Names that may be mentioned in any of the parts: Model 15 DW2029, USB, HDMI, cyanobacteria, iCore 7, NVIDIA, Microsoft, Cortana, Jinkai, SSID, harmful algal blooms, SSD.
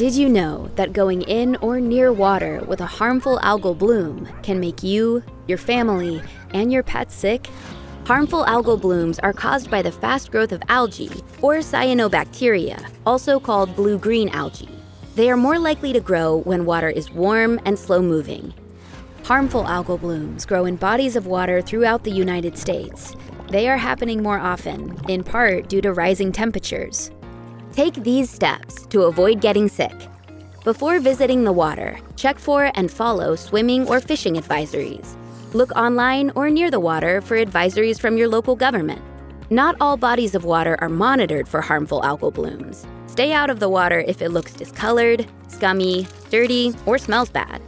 Did you know that going in or near water with a harmful algal bloom can make you, your family, and your pets sick? Harmful algal blooms are caused by the fast growth of algae, or cyanobacteria, also called blue-green algae. They are more likely to grow when water is warm and slow-moving. Harmful algal blooms grow in bodies of water throughout the United States. They are happening more often, in part due to rising temperatures. Take these steps to avoid getting sick. Before visiting the water, check for and follow swimming or fishing advisories. Look online or near the water for advisories from your local government. Not all bodies of water are monitored for harmful algal blooms. Stay out of the water if it looks discolored, scummy, dirty, or smells bad.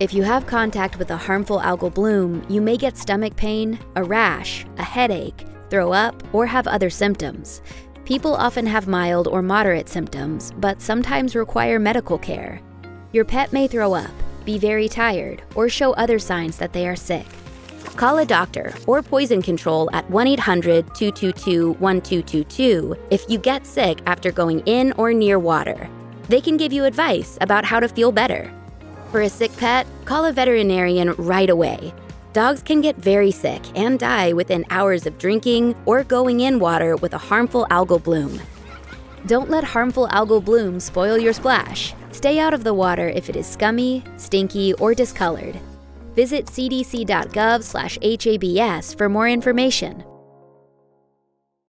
If you have contact with a harmful algal bloom, you may get stomach pain, a rash, a headache, throw up, or have other symptoms. People often have mild or moderate symptoms, but sometimes require medical care. Your pet may throw up, be very tired, or show other signs that they are sick. Call a doctor or poison control at 1-800-222-1222 if you get sick after going in or near water. They can give you advice about how to feel better. For a sick pet, call a veterinarian right away. Dogs can get very sick and die within hours of drinking or going in water with a harmful algal bloom. Don't let harmful algal blooms spoil your splash. Stay out of the water if it is scummy, stinky, or discolored. Visit cdc.gov/HABS for more information.